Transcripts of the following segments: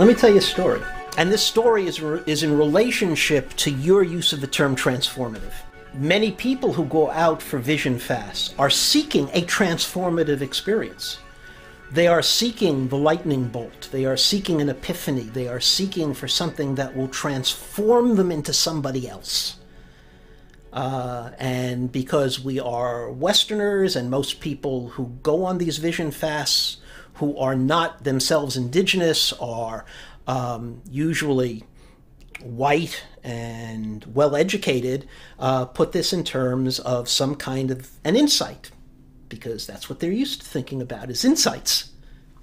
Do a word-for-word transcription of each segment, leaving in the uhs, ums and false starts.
Let me tell you a story. And this story is, is in relationship to your use of the term transformative. Many people who go out for vision fasts are seeking a transformative experience. They are seeking the lightning bolt. They are seeking an epiphany. They are seeking for something that will transform them into somebody else. Uh, and because we are Westerners, and most people who go on these vision fasts who are not themselves indigenous are um, usually white and well-educated, uh, put this in terms of some kind of an insight, because that's what they're used to thinking about, is insights,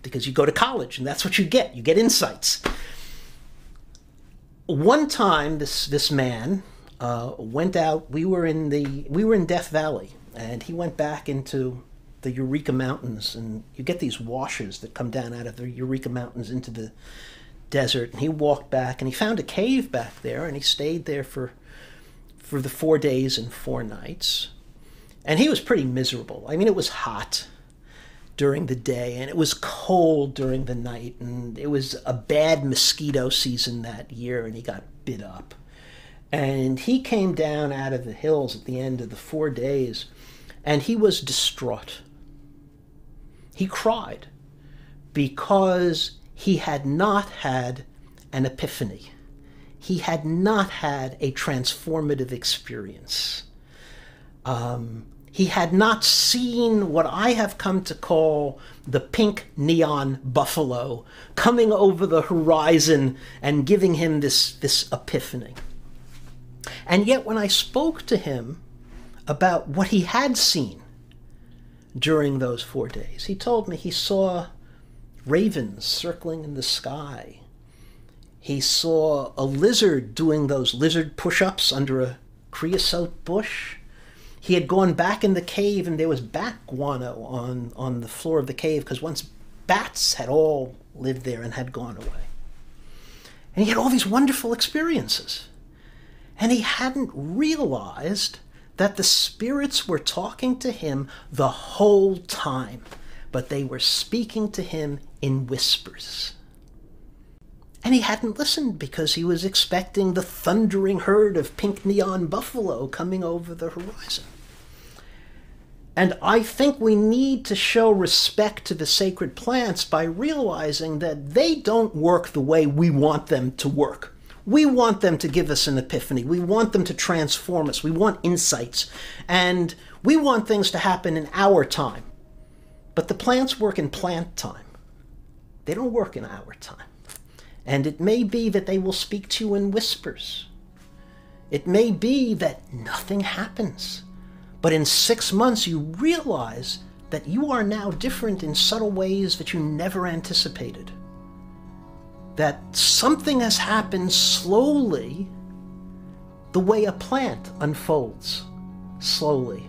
because you go to college and that's what you get. You get insights. One time this, this man uh, went out, we were, in the, we were in Death Valley, and he went back into the Eureka Mountains, and you get these washes that come down out of the Eureka Mountains into the desert, and he walked back and he found a cave back there, and he stayed there for for the four days and four nights, and he was pretty miserable. I mean, it was hot during the day and it was cold during the night, and it was a bad mosquito season that year, and he got bit up. And he came down out of the hills at the end of the four days and he was distraught. He cried because he had not had an epiphany. He had not had a transformative experience. Um, he had not seen what I have come to call the pink neon buffalo coming over the horizon and giving him this, this epiphany. And yet when I spoke to him about what he had seen during those four days, he told me he saw ravens circling in the sky. He saw a lizard doing those lizard push-ups under a creosote bush. He had gone back in the cave and there was bat guano on, on the floor of the cave, because once bats had all lived there and had gone away. And he had all these wonderful experiences. And he hadn't realized that the spirits were talking to him the whole time, but they were speaking to him in whispers. And he hadn't listened because he was expecting the thundering herd of pink neon buffalo coming over the horizon. And I think we need to show respect to the sacred plants by realizing that they don't work the way we want them to work. We want them to give us an epiphany. We want them to transform us. We want insights. And we want things to happen in our time. But the plants work in plant time. They don't work in our time. And it may be that they will speak to you in whispers. It may be that nothing happens. But in six months, you realize that you are now different in subtle ways that you never anticipated. That something has happened slowly, the way a plant unfolds slowly.